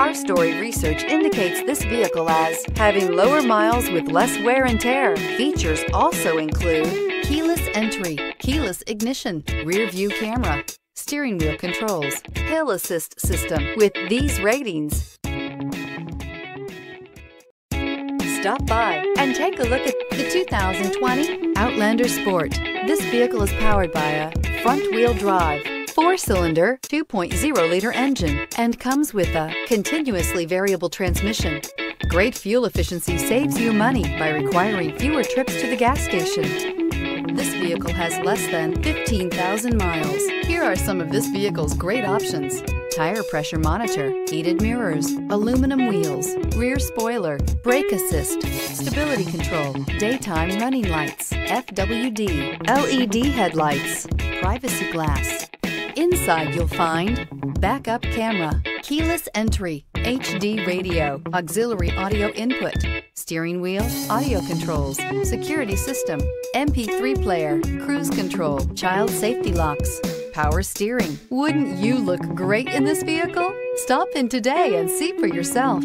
CarStory research indicates this vehicle as having lower miles with less wear and tear. Features also include keyless entry, keyless ignition, rear view camera, steering wheel controls, hill assist system. With these ratings, stop by and take a look at the 2020 Outlander Sport. This vehicle is powered by a front-wheel drive, 4-cylinder, 2.0-liter engine, and comes with a continuously variable transmission. Great fuel efficiency saves you money by requiring fewer trips to the gas station. This vehicle has less than 15,000 miles. Here are some of this vehicle's great options: tire pressure monitor, heated mirrors, aluminum wheels, rear spoiler, brake assist, stability control, daytime running lights, FWD, LED headlights, privacy glass. Inside you'll find backup camera, keyless entry, HD radio, auxiliary audio input, steering wheel, audio controls, security system, MP3 player, cruise control, child safety locks, power steering. Wouldn't you look great in this vehicle? Stop in today and see for yourself.